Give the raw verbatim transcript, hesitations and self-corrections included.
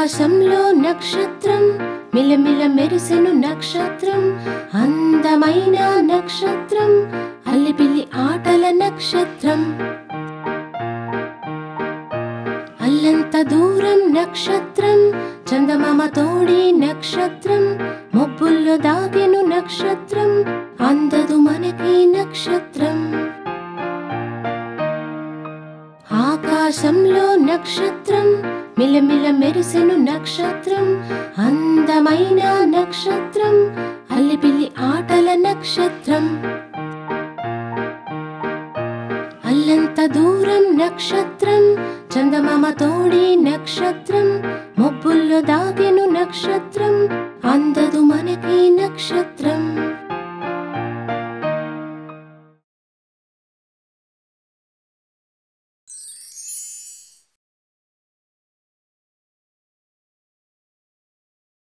ఆకాశంలో నక్షత్రం మిలమిల మెరిసెను నక్షత్రం అందమైన నక్షత్రం అల్లిపిల్లి ఆటల నక్షత్రం అల్లంత దూరం నక్షత్రం చందమామ తోడి నక్షత్రం మబ్బుల్లో దాగెను నక్షత్రం అందదు మనకి నక్షత్రం ఆకాశంలో నక్షత్రం మిలమిల మెరిసెను నక్షత్రం అందమైన నక్షత్రం అల్లిపిల్లి ఆటల నక్షత్రం అల్లంత దూరం నక్షత్రం చందమామ తోడి నక్షత్రం మబ్బుల్లో దాగెను నక్షత్రం అందదు మనకి నక్షత్రం.